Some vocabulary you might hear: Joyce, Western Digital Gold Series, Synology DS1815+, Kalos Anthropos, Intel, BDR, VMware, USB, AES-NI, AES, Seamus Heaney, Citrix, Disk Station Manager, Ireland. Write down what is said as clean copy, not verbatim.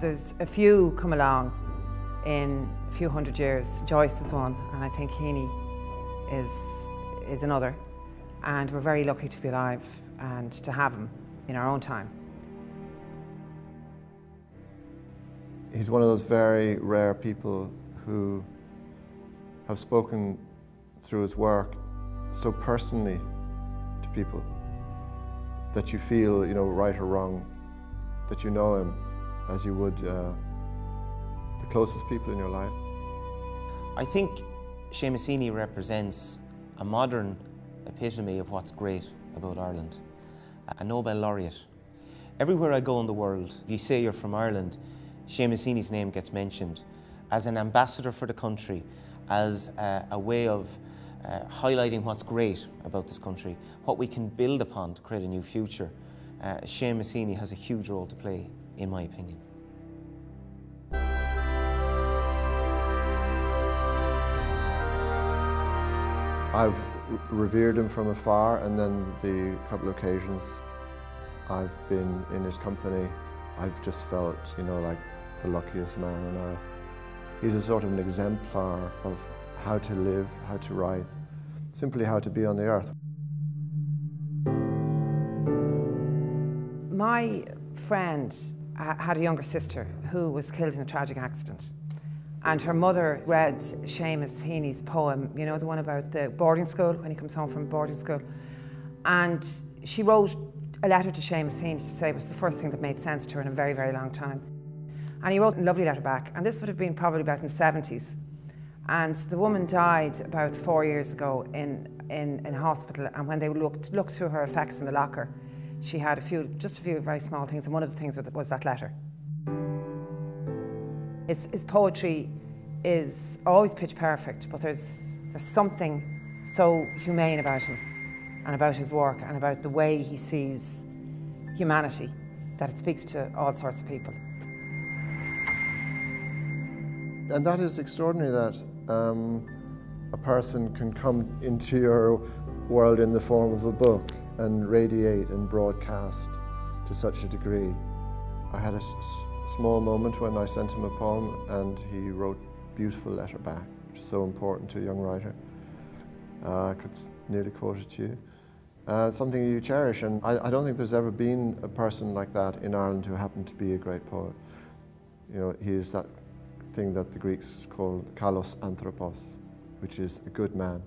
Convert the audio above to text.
There's a few come along in a few hundred years. Joyce is one, and I think Heaney is another. And we're very lucky to be alive and to have him in our own time. He's one of those very rare people who have spoken through his work so personally to people that you feel, you know, right or wrong, that you know him as you would the closest people in your life. I think Seamus Heaney represents a modern epitome of what's great about Ireland. A Nobel laureate. Everywhere I go in the world, if you say you're from Ireland, Seamus Heaney's name gets mentioned as an ambassador for the country, as a way of highlighting what's great about this country, what we can build upon to create a new future. Seamus Heaney has a huge role to play, in my opinion. I've revered him from afar, and then the couple of occasions I've been in his company, I've just felt, you know, like the luckiest man on earth. He's a sort of an exemplar of how to live, how to write, simply how to be on the earth. My friend had a younger sister who was killed in a tragic accident. And her mother read Seamus Heaney's poem, you know, the one about the boarding school, when he comes home from boarding school. And she wrote a letter to Seamus Heaney to say it was the first thing that made sense to her in a very, very long time. And he wrote a lovely letter back, and this would have been probably about in the 70s. And the woman died about 4 years ago in hospital, and when they looked through her effects in the locker, she had just a few very small things, and one of the things was that letter. His poetry is always pitch perfect, but there's something so humane about him and about his work and about the way he sees humanity that it speaks to all sorts of people. And that is extraordinary, that a person can come into your world in the form of a book and radiate and broadcast to such a degree. I had a small moment when I sent him a poem, and he wrote a beautiful letter back, which is so important to a young writer. I could nearly quote it to you. Something you cherish, and I don't think there's ever been a person like that in Ireland who happened to be a great poet. You know, he is that thing that the Greeks called Kalos Anthropos, which is a good man.